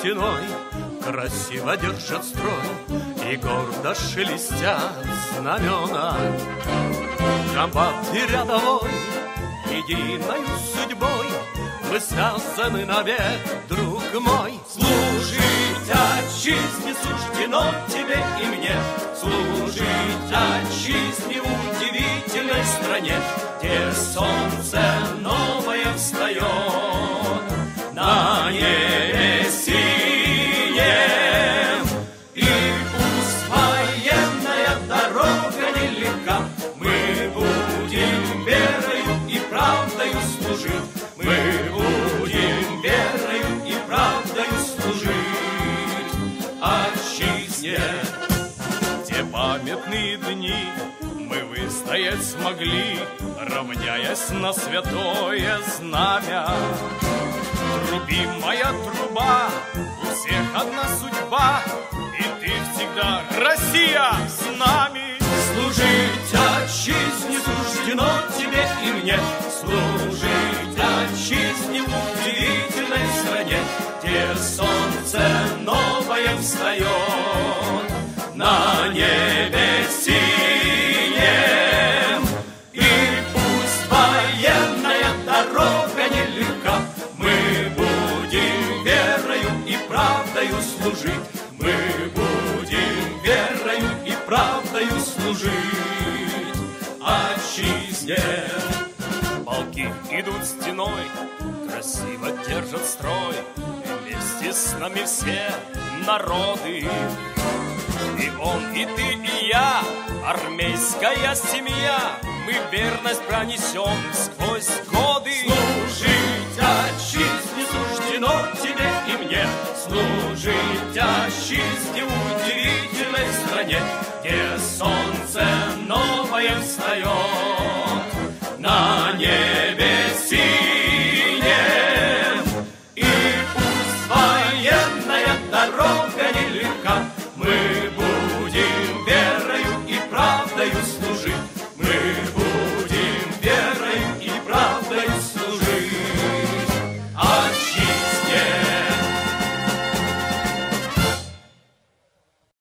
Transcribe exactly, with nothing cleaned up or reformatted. стеной красиво держат строй и гордо шелестят знамена. Комбат и рядовой единою судьбой вы связаны навек, друг мой. Служить отчизне суждено тебе и мне, служить отчизне в удивительной стране, где солнце новое встает на небе синем. И пусть военная дорога нелегка, мы будем верою и правдою служить, мы будем верою и правдою служить отчизне. Те памятные дни мы выстоять смогли, равняясь на святое знамя. Трубимая труба, у всех одна судьба, и ты всегда, Россия, с нами. Служить отчизне суждено тебе и мне, служить отчизне в удивительной стране, где солнце новое встает на небе синем. И пусть военная дорога нелегка, мы будем верою и правдою служить, мы будем верою и правдою служить отчизне. Полки идут стеной, красиво держат строй, вместе с нами все народы. И он, и ты, и я, армейская семья, мы верность пронесем сквозь годы. Служить отчизне суждено тебе и мне, служить отчизне в удивительной стране, где солнце новое встает